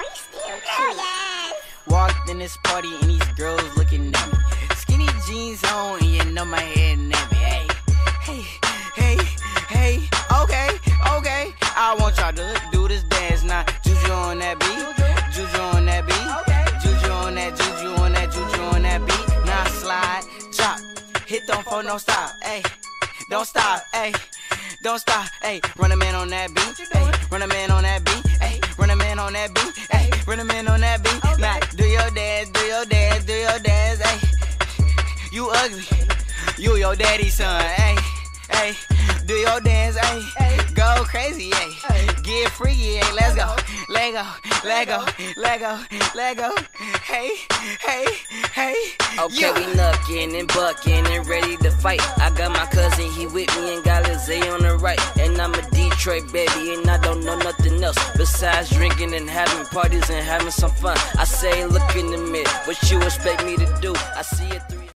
girl, he's still girl, yes. Walked in this party and these girls looking at me. Skinny jeans on and you know my head and at me. Hey, hey, hey, hey, okay, okay. I want y'all to do this dance now. Juju on that beat, Juju on that beat, Juju on that, Juju on that, Juju on that beat. Now slide, drop, hit the phone, don't stop, hey, don't stop, hey. Don't stop, ayy, run a man on that beat, ayy, run a man on that beat, ayy, run a man on that beat, ayy, run a man on that beat, okay. Now, do your dance, do your dance, do your dance, ayy, you ugly, you your daddy's son, ayy, ayy, do your dance, ayy, go crazy, ayy, get freaky, ayy, let's go, let go, let go, let go, let go, hey, hey, hey. Okay, yeah. We knuckin' and buckin' and ready to fight. I got my cousin, he with me and got a Zay on the right. And I'm a Detroit baby and I don't know nothing else besides drinking and having parties and having some fun. I say, look in the mirror, what you expect me to do? I see it through.